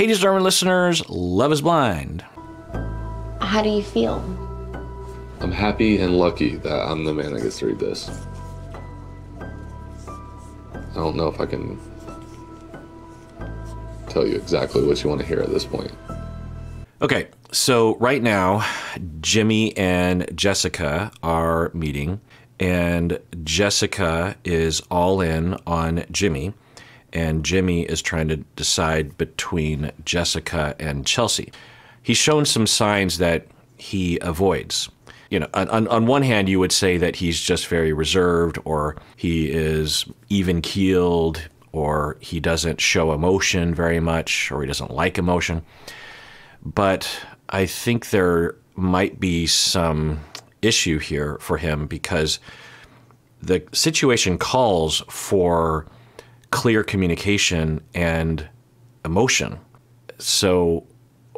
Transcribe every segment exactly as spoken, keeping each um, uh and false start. Hey, deserving listeners, Love Is Blind. How do you feel? I'm happy and lucky that I'm the man that gets to read this. I don't know if I can tell you exactly what you want to hear at this point. Okay, so right now, Jimmy and Jessica are meeting, and Jessica is all in on Jimmy, and Jimmy is trying to decide between Jessica and Chelsea. He's shown some signs that he avoids. You know, on, on one hand, you would say that he's just very reserved, or he is even-keeled, or he doesn't show emotion very much, or he doesn't like emotion. But I think there might be some issue here for him because the situation calls for clear communication and emotion. So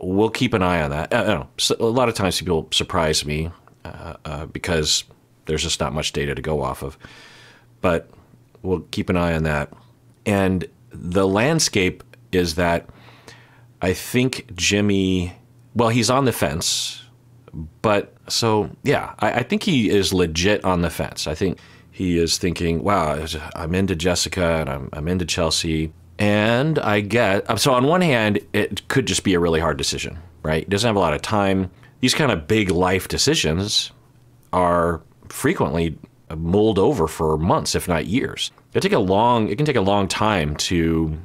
we'll keep an eye on that. I don't know, so a lot of times people surprise me. Uh, uh, because there's just not much data to go off of. But we'll keep an eye on that. And the landscape is that I think Jimmy, well, he's on the fence, but so, yeah, I, I think he is legit on the fence. I think he is thinking, wow, I'm into Jessica and I'm, I'm into Chelsea. And I get, so on one hand, it could just be a really hard decision, right? He doesn't have a lot of time. These kind of big life decisions are frequently mulled over for months, if not years. It take a long, it can take a long time to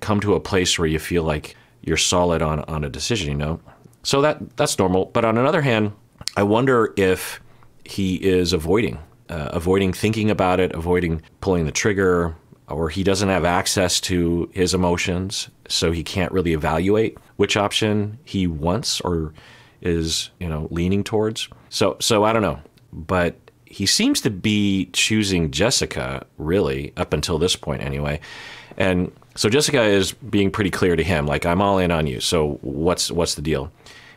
come to a place where you feel like you're solid on, on a decision, you know? So that that's normal. But on another hand, I wonder if he is avoiding, uh, avoiding thinking about it, avoiding pulling the trigger, or he doesn't have access to his emotions, so he can't really evaluate which option he wants or is, you know, leaning towards. So, so I don't know, but he seems to be choosing Jessica, really, up until this point anyway. And so Jessica is being pretty clear to him, like, I'm all in on you, so what's what's the deal?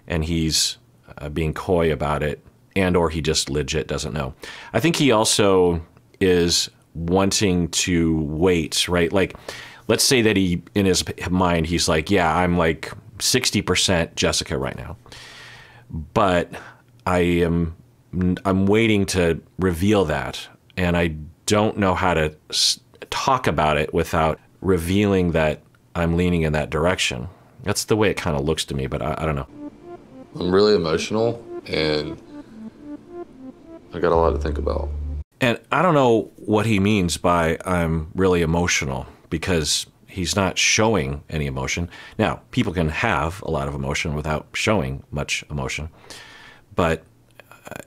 And he's uh, being coy about it, and or he just legit doesn't know. I think he also is wanting to wait, right? Like, let's say that he, in his mind, he's like, yeah, I'm like sixty percent Jessica right now. But I am I'm waiting to reveal that, and I don't know how to s talk about it without revealing that I'm leaning in that direction. That's the way it kind of looks to me, but I, I don't know. I'm really emotional, and I got a lot to think about. And I don't know what he means by I'm really emotional, because he's not showing any emotion. Now, people can have a lot of emotion without showing much emotion, but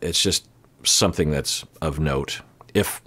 it's just something that's of note. If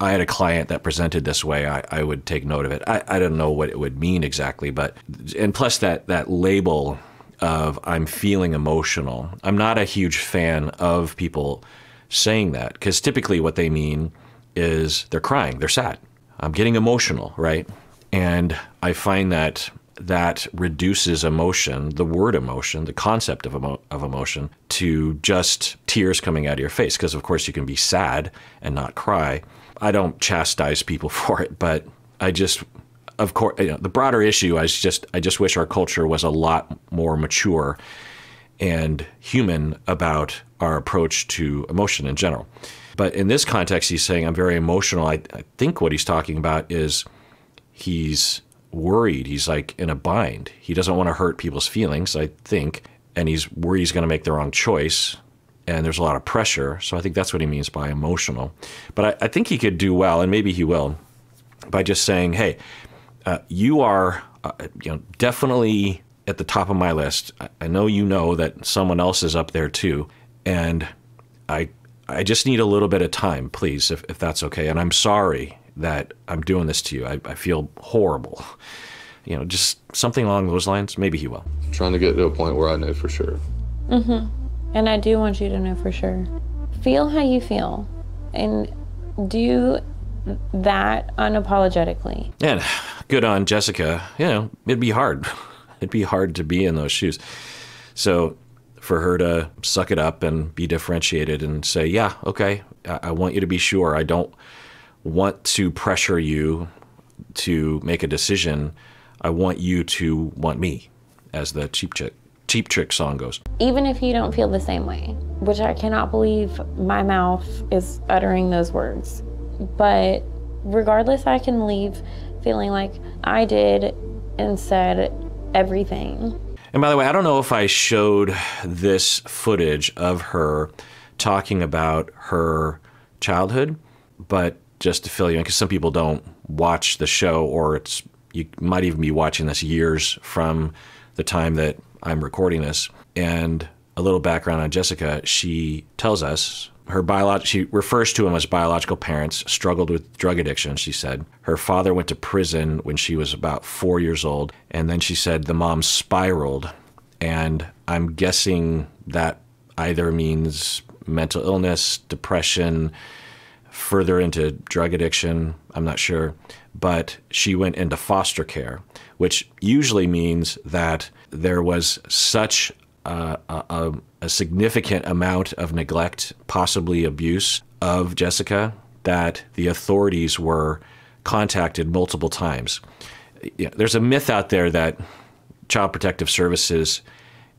I had a client that presented this way, I, I would take note of it. I, I don't know what it would mean exactly, but, and plus that, that label of I'm feeling emotional. I'm not a huge fan of people saying that, because typically what they mean is they're crying, they're sad. I'm getting emotional, right? And I find that that reduces emotion, the word emotion, the concept of, emo of emotion, to just tears coming out of your face. Because, of course, you can be sad and not cry. I don't chastise people for it, but I just, of course, you know, the broader issue is just, I just wish our culture was a lot more mature and human about our approach to emotion in general. But in this context, he's saying, I'm very emotional. I, I think what he's talking about is he's worried. He's like in a bind. He doesn't want to hurt people's feelings, I think, and he's worried he's going to make the wrong choice, and there's a lot of pressure. So I think that's what he means by emotional. But I, I think he could do well, and maybe he will, by just saying, hey, uh, you are uh, you know, definitely at the top of my list. I, I know you know that someone else is up there too, and I, I just need a little bit of time, please, if, if that's okay, and I'm sorry that I'm doing this to you. I, I feel horrible. You know, just something along those lines. Maybe he will. I'm trying to get to a point where I know for sure. Mm-hmm. And I do want you to know for sure. Feel how you feel and do that unapologetically. And good on Jessica. You know, it'd be hard. It'd be hard to be in those shoes. So for her to suck it up and be differentiated and say, yeah, okay, I, I want you to be sure. I don't want to pressure you to make a decision. I want you to want me. as the Cheap Trick, Cheap Trick song goes. Even if you don't feel the same way, which I cannot believe my mouth is uttering those words. But regardless, I can leave feeling like I did and said everything. And by the way, I don't know if I showed this footage of her talking about her childhood, but just to fill you in, because some people don't watch the show, or it's, you might even be watching this years from the time that I'm recording this. And a little background on Jessica, she tells us her biolog- she refers to him as biological parents, struggled with drug addiction, she said. Her father went to prison when she was about four years old. And then she said the mom spiraled. And I'm guessing that either means mental illness, depression, further into drug addiction, I'm not sure. But she went into foster care, which usually means that there was such Uh, a, a significant amount of neglect, possibly abuse, of Jessica, that the authorities were contacted multiple times. You know, there's a myth out there that Child Protective Services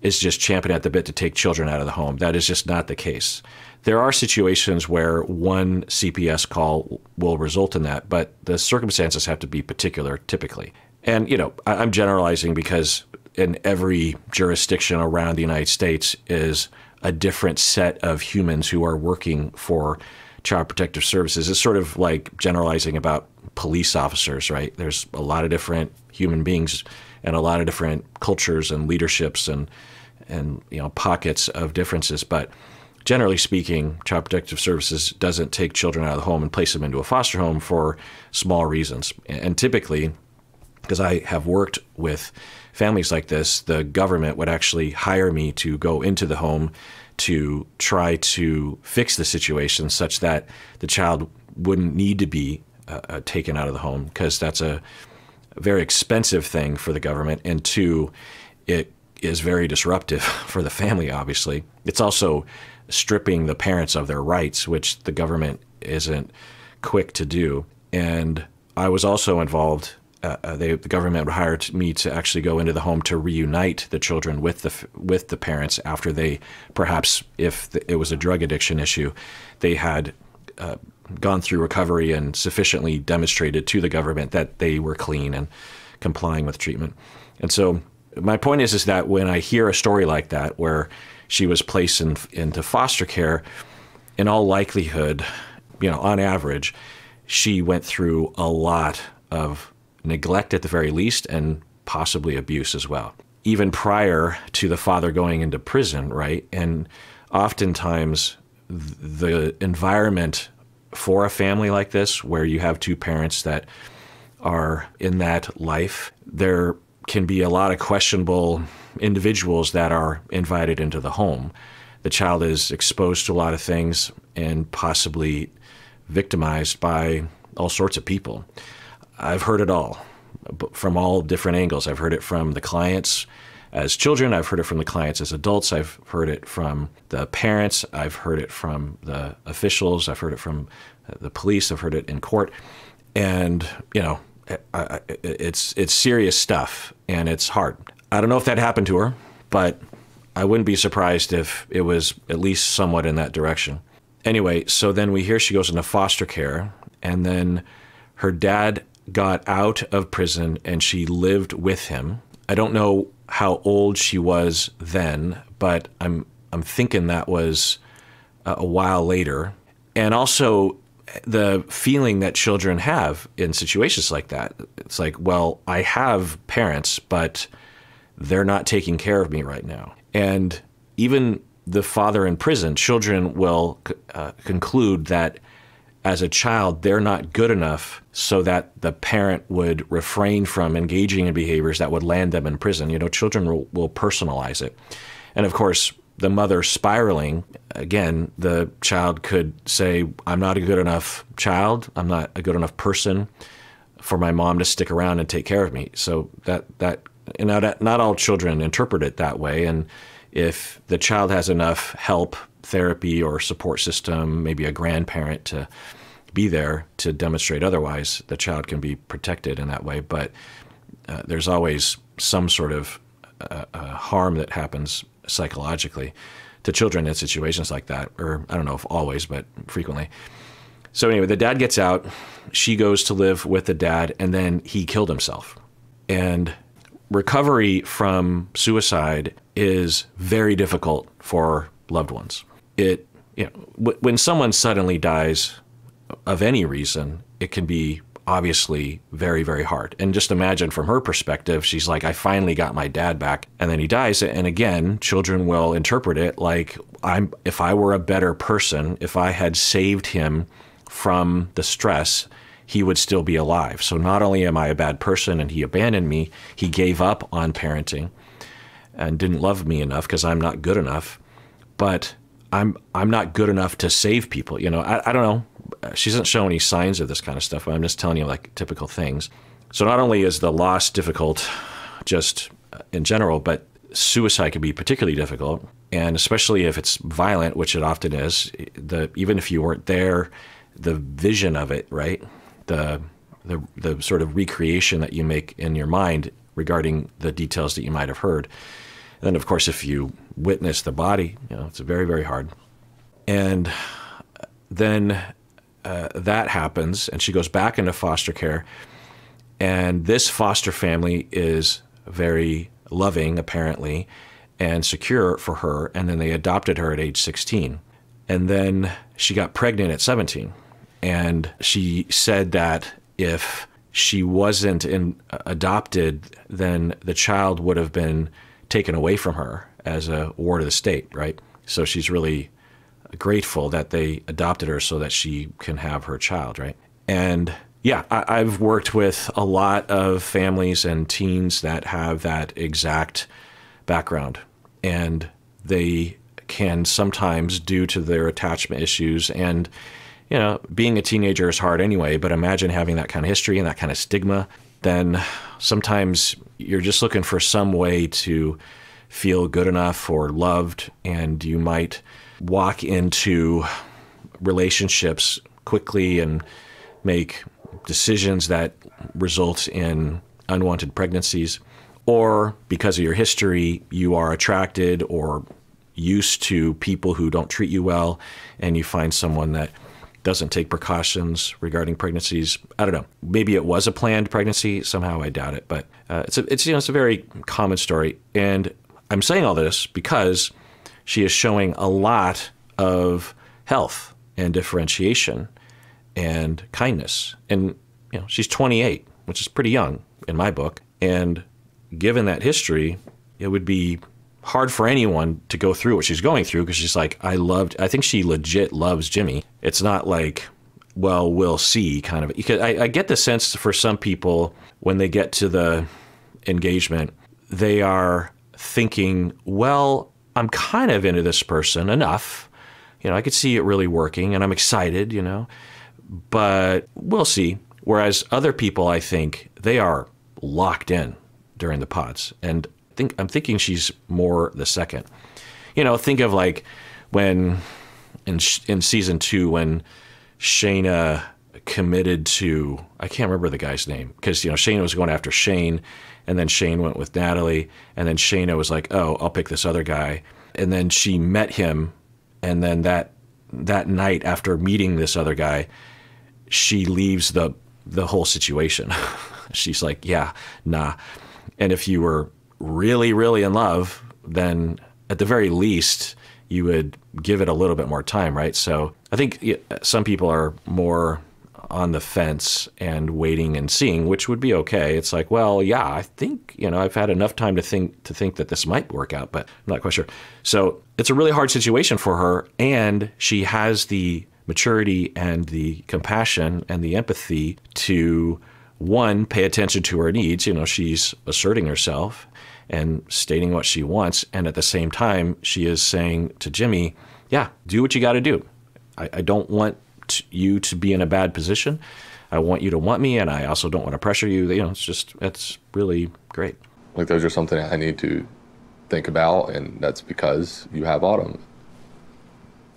is just champing at the bit to take children out of the home. That is just not the case. There are situations where one C P S call will result in that, but the circumstances have to be particular, typically. And, you know, I, I'm generalizing because in every jurisdiction around the United States is a different set of humans who are working for Child Protective Services. It's sort of like generalizing about police officers, right? There's a lot of different human beings and a lot of different cultures and leaderships and, and you know, pockets of differences. But generally speaking, Child Protective Services doesn't take children out of the home and place them into a foster home for small reasons. And typically, because I have worked with families like this, the government would actually hire me to go into the home to try to fix the situation such that the child wouldn't need to be uh, taken out of the home, because that's a very expensive thing for the government. And two, it is very disruptive for the family, obviously. It's also stripping the parents of their rights, which the government isn't quick to do. And I was also involved. Uh, they, the government hired me to actually go into the home to reunite the children with the with the parents after they, perhaps if the, it was a drug addiction issue, they had uh, gone through recovery and sufficiently demonstrated to the government that they were clean and complying with treatment. And so my point is, is that when I hear a story like that, where she was placed in, into foster care, in all likelihood, you know, on average, she went through a lot of neglect at the very least, and possibly abuse as well, even prior to the father going into prison, right? And oftentimes the environment for a family like this, where you have two parents that are in that life, there can be a lot of questionable individuals that are invited into the home. The child is exposed to a lot of things and possibly victimized by all sorts of people. I've heard it all, from all different angles. I've heard it from the clients as children. I've heard it from the clients as adults. I've heard it from the parents. I've heard it from the officials. I've heard it from the police. I've heard it in court. And, you know, I, I, it's, it's serious stuff, and it's hard. I don't know if that happened to her, but I wouldn't be surprised if it was at least somewhat in that direction. Anyway, so then we hear she goes into foster care, and then her dad got out of prison and she lived with him. I don't know how old she was then, but I'm I'm thinking that was a while later. And also the feeling that children have in situations like that. It's like, well, I have parents, but they're not taking care of me right now. And even the father in prison, children will uh, conclude that as a child, they're not good enough so that the parent would refrain from engaging in behaviors that would land them in prison. You know, children will, will personalize it. And of course, the mother spiraling, again, the child could say, I'm not a good enough child. I'm not a good enough person for my mom to stick around and take care of me. So that, that, you know, that not all children interpret it that way. And if the child has enough help, therapy or support system, maybe a grandparent to be there to demonstrate otherwise, the child can be protected in that way. But uh, there's always some sort of uh, uh, harm that happens psychologically to children in situations like that, or I don't know if always, but frequently. So anyway, the dad gets out, she goes to live with the dad, and then he killed himself. And recovery from suicide is very difficult for loved ones. It, you know, when someone suddenly dies of any reason, it can be obviously very, very hard. And just imagine from her perspective, she's like, I finally got my dad back, and then he dies. And again, children will interpret it like, I'm, if I were a better person, if I had saved him from the stress, he would still be alive. So not only am I a bad person and he abandoned me, he gave up on parenting and didn't love me enough because I'm not good enough, but I'm I'm not good enough to save people. You know, I, I don't know. She doesn't show any signs of this kind of stuff, but I'm just telling you like typical things. So not only is the loss difficult just in general, but suicide can be particularly difficult. And especially if it's violent, which it often is, the, even if you weren't there, the vision of it, right? The, the, the sort of recreation that you make in your mind regarding the details that you might have heard. And then of course, if you witness the body, you know, it's very, very hard. And then Uh, that happens, and she goes back into foster care, and this foster family is very loving, apparently, and secure for her, and then they adopted her at age sixteen. And then she got pregnant at seventeen, and she said that if she wasn't in, uh, adopted, then the child would have been taken away from her as a ward of the state, right? So she's really grateful that they adopted her so that she can have her child, right? And yeah, I, I've worked with a lot of families and teens that have that exact background, and they can sometimes, due to their attachment issues, and you know, being a teenager is hard anyway, but imagine having that kind of history and that kind of stigma, then sometimes you're just looking for some way to feel good enough or loved, and you might walk into relationships quickly and make decisions that result in unwanted pregnancies, or because of your history, you are attracted or used to people who don't treat you well, and you find someone that doesn't take precautions regarding pregnancies. I don't know. Maybe it was a planned pregnancy. Somehow I doubt it, but uh, it's a, it's, you know, it's a very common story. And I'm saying all this because she is showing a lot of health and differentiation and kindness. And you know, she's twenty-eight, which is pretty young in my book. And given that history, it would be hard for anyone to go through what she's going through, because she's like, I loved, I think she legit loves Jimmy. It's not like, well, we'll see kind of, because I, I get the sense for some people when they get to the engagement, they are thinking, well, I'm kind of into this person enough, you know, I could see it really working and I'm excited, you know, but we'll see. Whereas other people, I think they are locked in during the pods. And I think, I'm thinking she's more the second, you know, think of like when in, in season two, when Shayna committed to, I can't remember the guy's name, because, you know, Shayna was going after Shane, and then Shane went with Natalie, and then Shayna was like, oh, I'll pick this other guy. And then she met him, and then that that night after meeting this other guy, she leaves the, the whole situation. She's like, yeah, nah. And if you were really, really in love, then at the very least, you would give it a little bit more time, right? So I think some people are more on the fence and waiting and seeing, which would be okay. It's like, well, yeah, I think, you know, I've had enough time to think to think that this might work out, but I'm not quite sure. So it's a really hard situation for her, and she has the maturity and the compassion and the empathy to, one, pay attention to her needs. You know, she's asserting herself and stating what she wants, and at the same time, she is saying to Jimmy, yeah, do what you got to do. I, I don't want you to be in a bad position. I want you to want me, and I also don't want to pressure you. You know, it's just, it's really great. Like, those are something I need to think about, and that's because you have Autumn.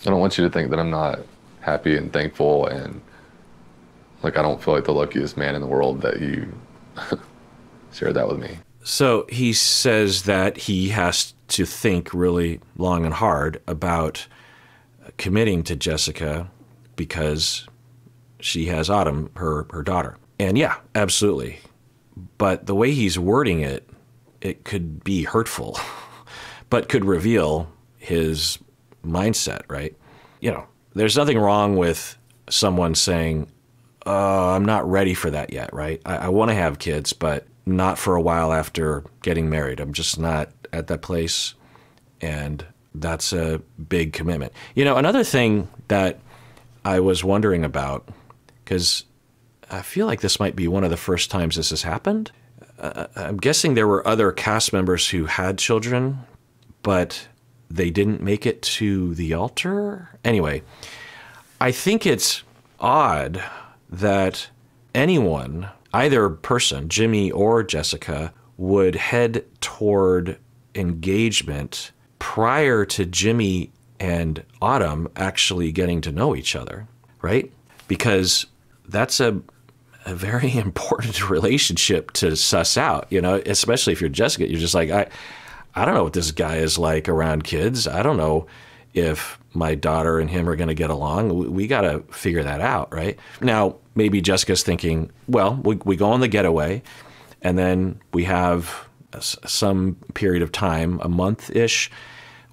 I don't want you to think that I'm not happy and thankful, and like, I don't feel like the luckiest man in the world that you shared that with me. So he says that he has to think really long and hard about committing to Jessica because she has Autumn, her, her daughter. And yeah, absolutely. But the way he's wording it, it could be hurtful, but could reveal his mindset, right? You know, there's nothing wrong with someone saying, uh, I'm not ready for that yet, right? I, I want to have kids, but not for a while after getting married. I'm just not at that place, and that's a big commitment. You know, another thing that I was wondering about, because I feel like this might be one of the first times this has happened. Uh, I'm guessing there were other cast members who had children, but they didn't make it to the altar. Anyway, I think it's odd that anyone, either person, Jimmy or Jessica, would head toward engagement prior to Jimmy and Autumn actually getting to know each other, right? Because that's a, a very important relationship to suss out, you know, especially if you're Jessica. You're just like, I, I don't know what this guy is like around kids. I don't know if my daughter and him are going to get along. We, we got to figure that out, right? Now, maybe Jessica's thinking, well, we, we go on the getaway, and then we have a, some period of time, a month-ish,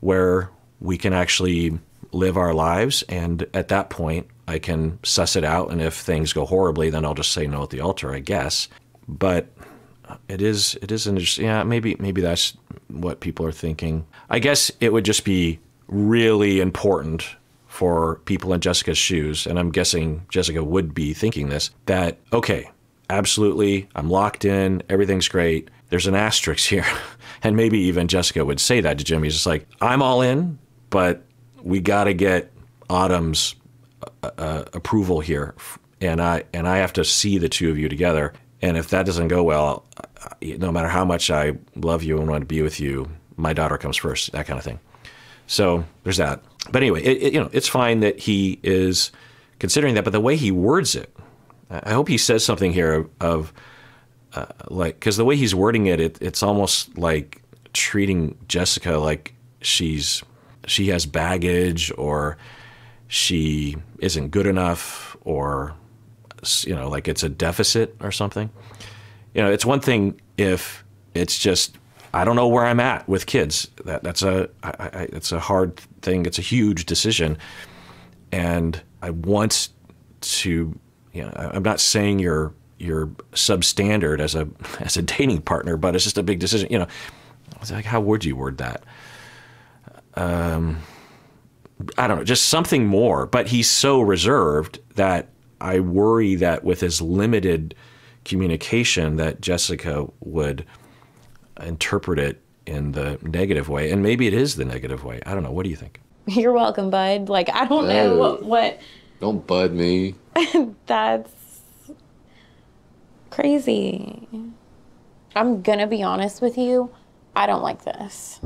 where we can actually live our lives, and at that point, I can suss it out, and if things go horribly, then I'll just say no at the altar, I guess. But it is it is interesting. Yeah, maybe maybe that's what people are thinking. I guess it would just be really important for people in Jessica's shoes, and I'm guessing Jessica would be thinking this, that, okay, absolutely, I'm locked in, everything's great, there's an asterisk here. And maybe even Jessica would say that to Jimmy. Just like, I'm all in, but we got to get Autumn's Uh, approval here, and I and I have to see the two of you together, and if that doesn't go well, no matter how much I love you and want to be with you, my daughter comes first, that kind of thing. So there's that. But anyway, it, it, you know, it's fine that he is considering that, but the way he words it, I hope he says something here of uh, like, because the way he's wording it, it, it's almost like treating Jessica like she's she has baggage, or she isn't good enough, or, you know, like it's a deficit or something. You know, it's one thing if it's just, I don't know where I'm at with kids. That that's a, I, I, it's a hard thing. It's a huge decision. And I want to, you know, I'm not saying you're, you're substandard as a, as a dating partner, but it's just a big decision. You know, it's like, how would you word that? Um... I don't know, just something more. But he's so reserved that I worry that with his limited communication that Jessica would interpret it in the negative way. And maybe it is the negative way. I don't know. What do you think? You're welcome, bud. Like, I don't no, know what, what... Don't bud me. That's crazy. I'm going to be honest with you. I don't like this.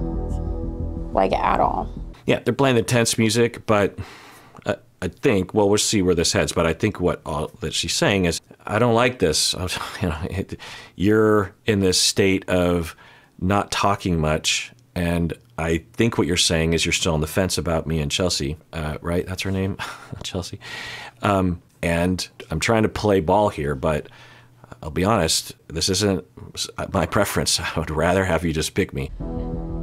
Like, at all. Yeah, they're playing the tense music, but I, I think, well, we'll see where this heads, but I think what all that she's saying is, I don't like this. I was, you know, it, you're in this state of not talking much, and I think what you're saying is you're still on the fence about me and Chelsea, uh, right? That's her name, Chelsea. Um, and I'm trying to play ball here, but I'll be honest, this isn't my preference. I would rather have you just pick me.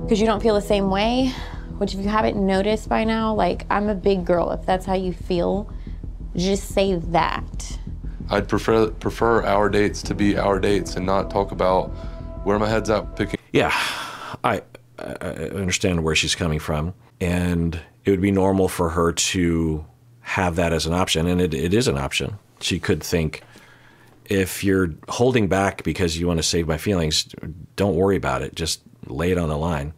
Because you don't feel the same way? Which, if you haven't noticed by now, like, I'm a big girl. If that's how you feel, just say that. I'd prefer prefer our dates to be our dates and not talk about where my head's at picking. Yeah, I, I understand where she's coming from. And it would be normal for her to have that as an option. And it, it is an option. She could think, if you're holding back because you want to save my feelings, don't worry about it. Just lay it on the line.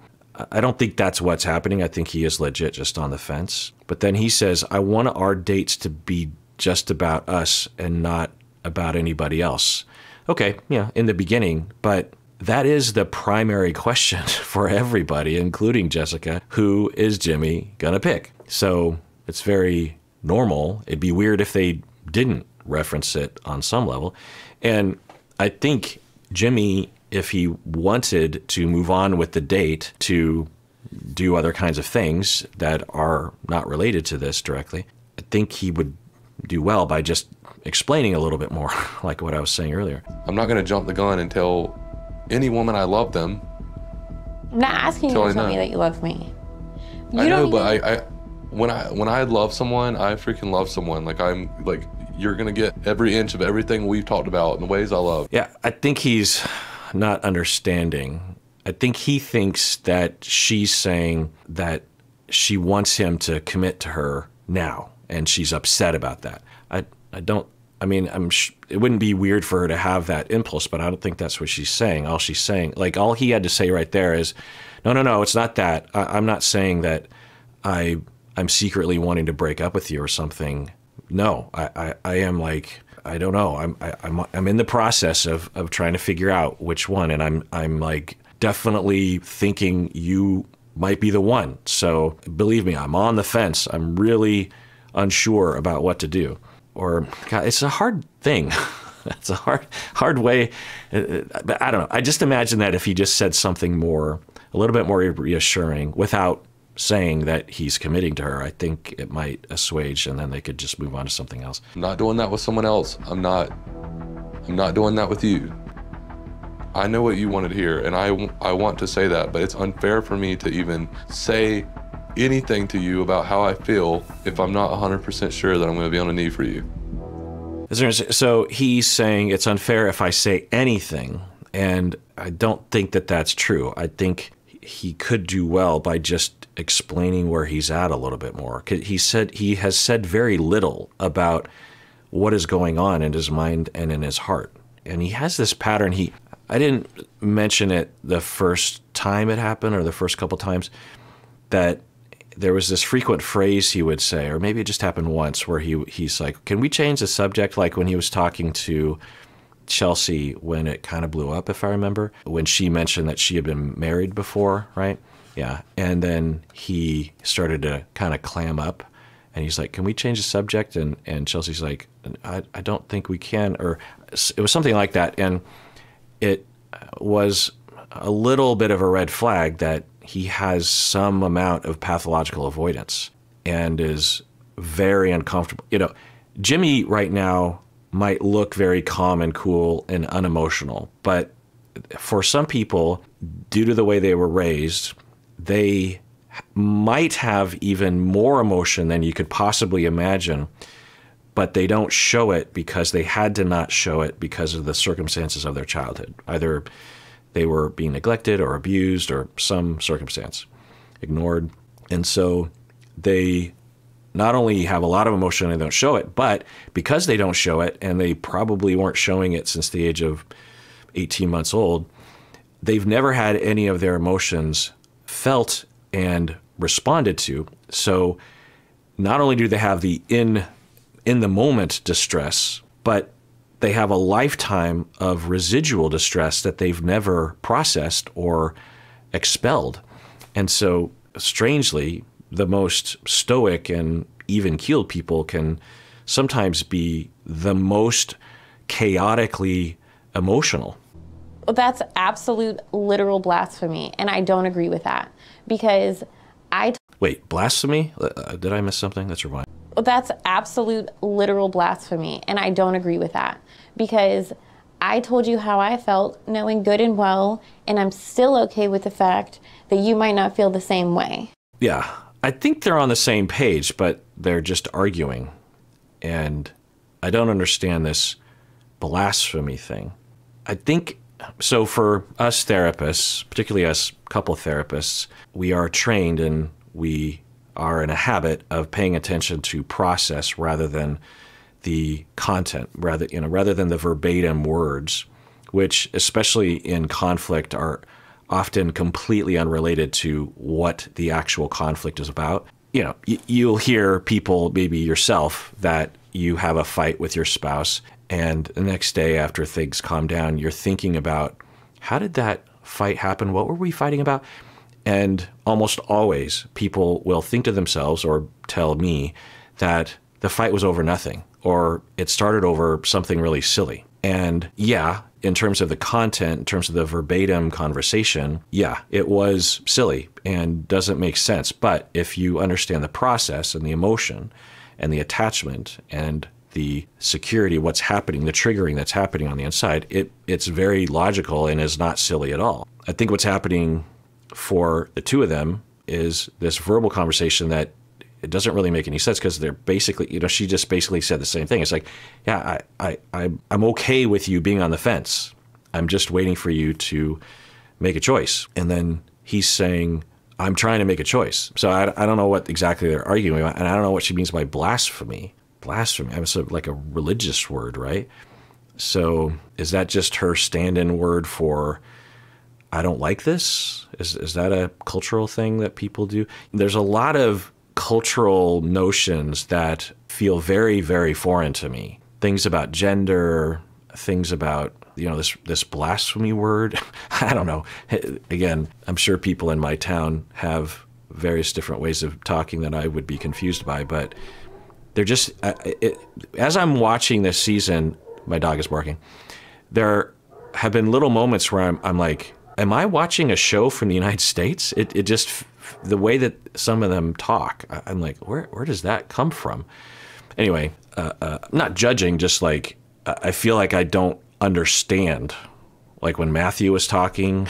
I don't think that's what's happening. I think he is legit just on the fence. But then he says, I want our dates to be just about us and not about anybody else. Okay, yeah, in the beginning, but that is the primary question for everybody, including Jessica, who is Jimmy gonna pick? So it's very normal. It'd be weird if they didn't reference it on some level. And I think Jimmy if he wanted to move on with the date to do other kinds of things that are not related to this directly, I think he would do well by just explaining a little bit more, like what I was saying earlier. I'm not gonna jump the gun and tell any woman I love them. I'm not asking you to tell me that you love me. You I know, even... but I, I, when I when I love someone, I freaking love someone. Like I'm like, you're gonna get every inch of everything we've talked about in the ways I love. Yeah, I think he's not understanding. I think he thinks that she's saying that she wants him to commit to her now, and she's upset about that. I I don't. I mean, I'm. Sh it wouldn't be weird for her to have that impulse, but I don't think that's what she's saying. All she's saying, like all he had to say right there is, no, no, no, it's not that. I I'm not saying that. I I'm secretly wanting to break up with you or something. No, I I, I am like I don't know. I'm I, I'm I'm in the process of of trying to figure out which one, and I'm I'm like definitely thinking you might be the one. So believe me, I'm on the fence. I'm really unsure about what to do. Or God, it's a hard thing. It's a hard, hard way. But I don't know. I just imagine that if he just said something more, a little bit more reassuring, without saying that he's committing to her, I think it might assuage, and then they could just move on to something else. I'm not doing that with someone else. I'm not. I'm not doing that with you. I know what you wanted to hear, and I I want to say that, but it's unfair for me to even say anything to you about how I feel if I'm not one hundred percent sure that I'm going to be on a knee for you. So he's saying it's unfair if I say anything, and I don't think that that's true. I think he could do well by just explaining where he's at a little bit more. He said he has said very little about what is going on in his mind and in his heart, and he has this pattern. He I didn't mention it the first time it happened or the first couple times that. There was this frequent phrase he would say, or maybe it just happened once, where he he's like, can we change the subject? Like when he was talking to Chelsea when it kind of blew up, if I remember, when she mentioned that she had been married before, right? Yeah. And then he started to kind of clam up, and he's like, can we change the subject? And, and Chelsea's like, I, I don't think we can, or it was something like that. And it was a little bit of a red flag that he has some amount of pathological avoidance and is very uncomfortable. You know, Jimmy right now might look very calm and cool and unemotional, but for some people, due to the way they were raised, they might have even more emotion than you could possibly imagine, but they don't show it because they had to not show it because of the circumstances of their childhood. Either they were being neglected or abused or some circumstance, ignored. And so they not only have a lot of emotion and they don't show it, but because they don't show it, and they probably weren't showing it since the age of eighteen months old, they've never had any of their emotions felt and responded to. So not only do they have the in, in the moment distress, but they have a lifetime of residual distress that they've never processed or expelled. And so, strangely, the most stoic and even-keeled people can sometimes be the most chaotically emotional. Well, that's absolute literal blasphemy, and I don't agree with that, because I... Wait, blasphemy? Uh, did I miss something? That's rewind. Well, that's absolute literal blasphemy, and I don't agree with that, because I told you how I felt, knowing good and well, and I'm still okay with the fact that you might not feel the same way. Yeah, I think they're on the same page, but they're just arguing, and I don't understand this blasphemy thing. I think, so for us therapists, particularly us couple therapists, we are trained and we are in a habit of paying attention to process rather than the content, rather, you know, rather than the verbatim words, which especially in conflict are often completely unrelated to what the actual conflict is about. You know, you'll hear people, maybe yourself, that you have a fight with your spouse, and the next day after things calm down, you're thinking about, how did that fight happen? What were we fighting about? And almost always people will think to themselves or tell me that the fight was over nothing, or it started over something really silly. And yeah, in terms of the content, in terms of the verbatim conversation, yeah, it was silly and doesn't make sense. But if you understand the process and the emotion and the attachment and the security, what's happening, the triggering that's happening on the inside, it, it's very logical and is not silly at all. I think what's happening for the two of them is this verbal conversation that it doesn't really make any sense, because they're basically, you know, she just basically said the same thing. It's like, yeah, I, I, I'm okay with you being on the fence. I'm just waiting for you to make a choice. And then he's saying, I'm trying to make a choice. So I, I don't know what exactly they're arguing about, and I don't know what she means by blasphemy. Blasphemy, I mean, it's like a religious word, right? So is that just her stand-in word for, I don't like this? Is, is that a cultural thing that people do? There's a lot of cultural notions that feel very, very foreign to me. Things about gender, things about, you know, this, this blasphemy word. I don't know. Again, I'm sure people in my town have various different ways of talking that I would be confused by, but they're just, uh, it, as I'm watching this season, my dog is barking, there have been little moments where I'm, I'm like, am I watching a show from the United States? It, it just, the way that some of them talk, I'm like, where, where does that come from? Anyway, uh, uh, not judging, just like, I feel like I don't understand. Like when Matthew was talking,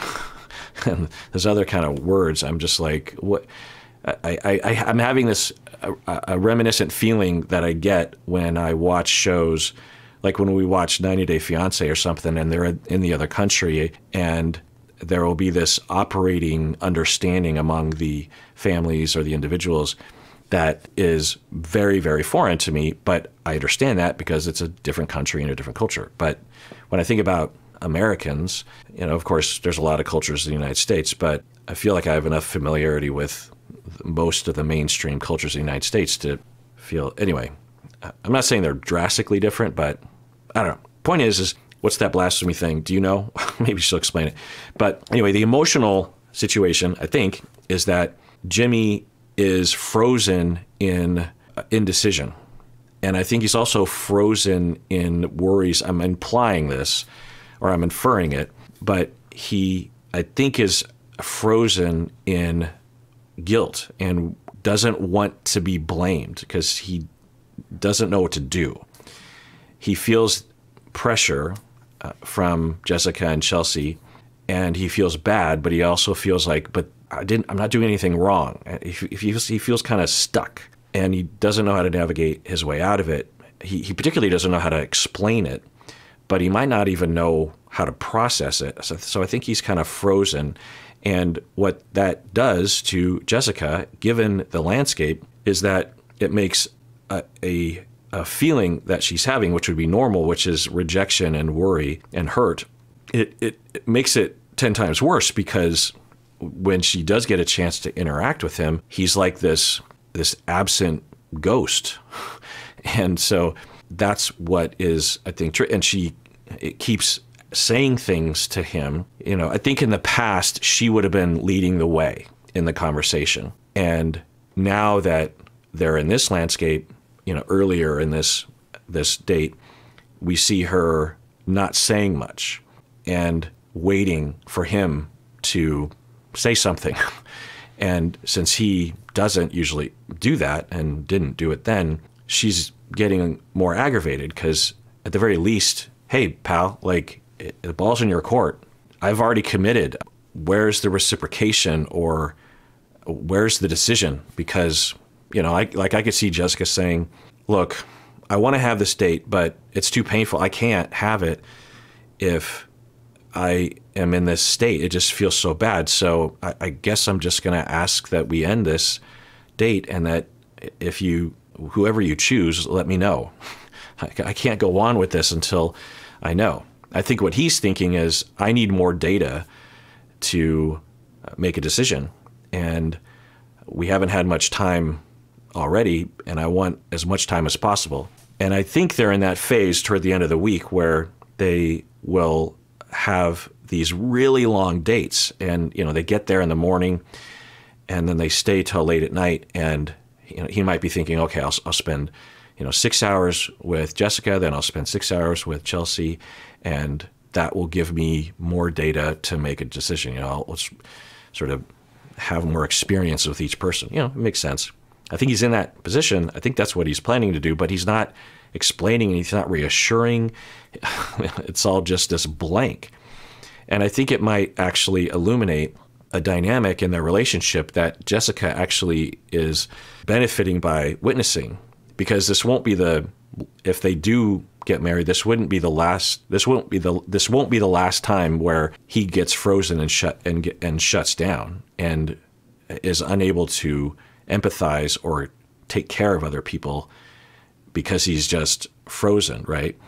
and there's other kind of words, I'm just like, what? I, I, I, I'm having this uh, a reminiscent feeling that I get when I watch shows, like when we watch ninety day fiance or something, and they're in the other country, and there will be this operating understanding among the families or the individuals that is very, very foreign to me, but I understand that because it's a different country and a different culture. But when I think about Americans, you know, of course, there's a lot of cultures in the United States, but I feel like I have enough familiarity with most of the mainstream cultures in the United States to feel, anyway, I'm not saying they're drastically different, but I don't know. Point is, is what's that blasphemy thing? Do you know? Maybe she'll explain it. But anyway, the emotional situation, I think, is that Jimmy is frozen in indecision. And I think he's also frozen in worries. I'm implying this, or I'm inferring it, but he, I think, is frozen in guilt and doesn't want to be blamed because he doesn't know what to do. He feels pressure Uh, from Jessica and Chelsea, and he feels bad, but he also feels like, but I didn't, I'm not doing anything wrong. If, if he, he feels kind of stuck, and he doesn't know how to navigate his way out of it. He, he particularly doesn't know how to explain it, but he might not even know how to process it. So, so I think he's kind of frozen. And what that does to Jessica, given the landscape, is that it makes a, a a feeling that she's having, which would be normal, which is rejection and worry and hurt, it, it, it makes it ten times worse, because when she does get a chance to interact with him, he's like this, this absent ghost. And so that's what is, I think, and she it keeps saying things to him. You know, I think in the past, she would have been leading the way in the conversation. And now that they're in this landscape, you know, earlier in this this date, we see her not saying much and waiting for him to say something. And since he doesn't usually do that and didn't do it then, she's getting more aggravated, because at the very least, hey, pal, like, it, the ball's in your court. I've already committed. Where's the reciprocation, or where's the decision? Because, you know, I, like I could see Jessica saying, look, I want to have this date, but it's too painful. I can't have it if I am in this state. It just feels so bad. So I, I guess I'm just going to ask that we end this date, and that if you, whoever you choose, let me know. I, I can't go on with this until I know. I think what he's thinking is, I need more data to make a decision. And we haven't had much time already, and I want as much time as possible. And I think they're in that phase toward the end of the week where they will have these really long dates, and, you know, they get there in the morning and then they stay till late at night. And, you know, he might be thinking, okay, I'll, I'll spend, you know, six hours with Jessica, then I'll spend six hours with Chelsea, and that will give me more data to make a decision. You know, let's sort of have more experience with each person. You know, it makes sense. I think he's in that position. I think that's what he's planning to do, but he's not explaining and he's not reassuring. It's all just this blank. And I think it might actually illuminate a dynamic in their relationship that Jessica actually is benefiting by witnessing, because this won't be the, if they do get married, this wouldn't be the last, this won't be the, this won't be the last time where he gets frozen and shut and, and shuts down and is unable to empathize or take care of other people because he's just frozen, right?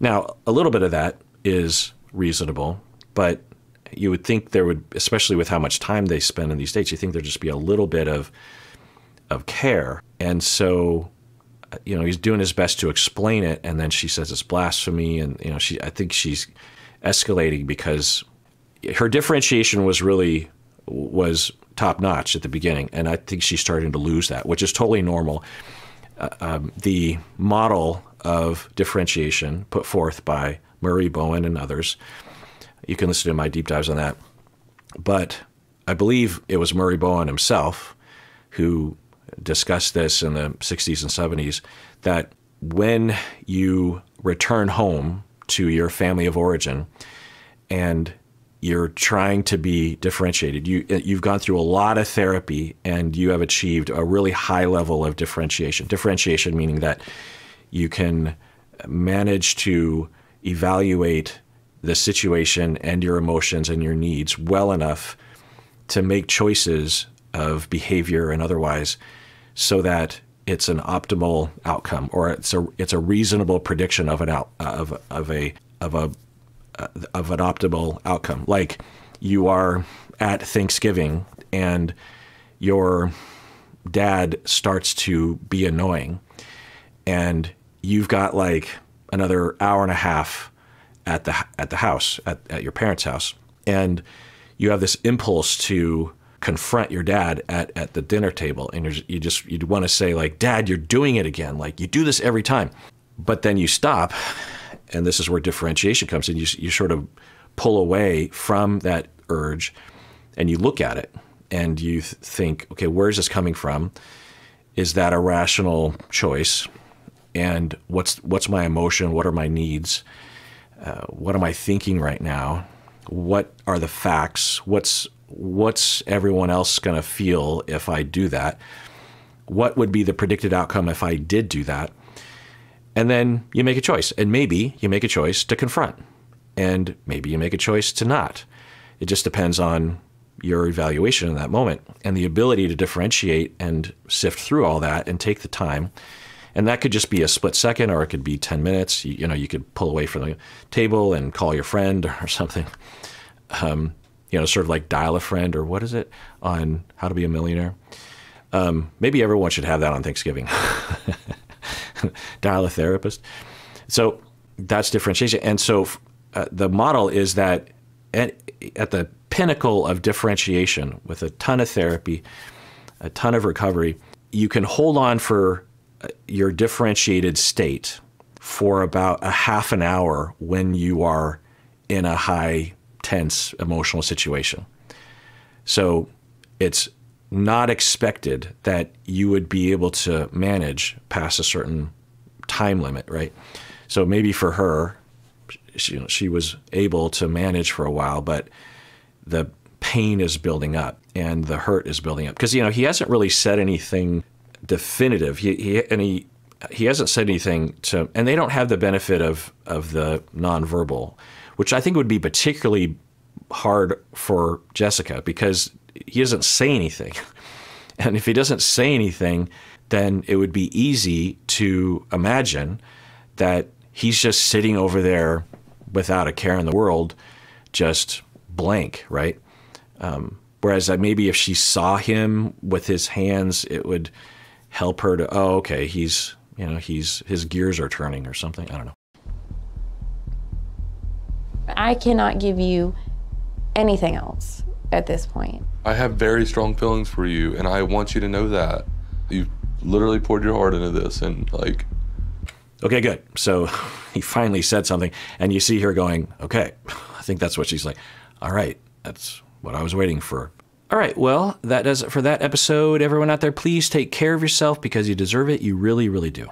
Now, a little bit of that is reasonable, but you would think there would, especially with how much time they spend in these dates, you think there'd just be a little bit of of care. And so, you know, he's doing his best to explain it, and then she says it's blasphemy, and, you know, she, I think she's escalating because her differentiation was really, was top-notch at the beginning, and I think she's starting to lose that, which is totally normal. Uh, um, the model of differentiation put forth by Murray Bowen and others, you can listen to my deep dives on that. But I believe it was Murray Bowen himself who discussed this in the sixties and seventies, that when you return home to your family of origin and you're trying to be differentiated, you, you've gone through a lot of therapy and you have achieved a really high level of differentiation. Differentiation meaning that you can manage to evaluate the situation and your emotions and your needs well enough to make choices of behavior and otherwise so that it's an optimal outcome, or it's a it's a reasonable prediction of an out, of of a of a of an optimal outcome. Like, you are at Thanksgiving and your dad starts to be annoying and you've got like another hour and a half at the at the house, at, at your parents' house, and you have this impulse to confront your dad at, at the dinner table, and you're, you just, you'd want to say like, "Dad, you're doing it again. Like, you do this every time." But then you stop, and this is where differentiation comes in. You, you sort of pull away from that urge, and you look at it, and you th think, okay, where is this coming from? Is that a rational choice? And what's what's my emotion? What are my needs? Uh, what am I thinking right now? What are the facts? What's what's everyone else going to feel if I do that? What would be the predicted outcome if I did do that? And then you make a choice. And maybe you make a choice to confront. And maybe you make a choice to not. It just depends on your evaluation in that moment and the ability to differentiate and sift through all that and take the time. And that could just be a split second, or it could be ten minutes. You, you know, you could pull away from the table and call your friend or something. Um, you know, sort of like Dial a Friend, or what is it on How to Be a Millionaire? Um, maybe everyone should have that on Thanksgiving. Dial a therapist. So that's differentiation. And so uh, the model is that at, at the pinnacle of differentiation, with a ton of therapy, a ton of recovery, you can hold on for your differentiated state for about a half an hour when you are in a high, tense, emotional situation. So it's not expected that you would be able to manage past a certain time limit, right? So maybe for her, she, she was able to manage for a while, but the pain is building up and the hurt is building up. Because, you know, he hasn't really said anything definitive. He, he and he he hasn't said anything to, and they don't have the benefit of of the nonverbal, which I think would be particularly hard for Jessica, because he doesn't say anything, and if he doesn't say anything, then it would be easy to imagine that he's just sitting over there without a care in the world, just blank, right? Um, whereas that maybe if she saw him with his hands, it would help her to, oh, okay, he's, you know, he's, his gears are turning or something. I don't know. I cannot give you anything else at this point. I have very strong feelings for you, and I want you to know that. You've literally poured your heart into this, and like, okay, good. So he finally said something, and you see her going, okay, I think that's what she's like. All right, that's what I was waiting for. All right, well, that does it for that episode. Everyone out there, please take care of yourself because you deserve it. You really, really do.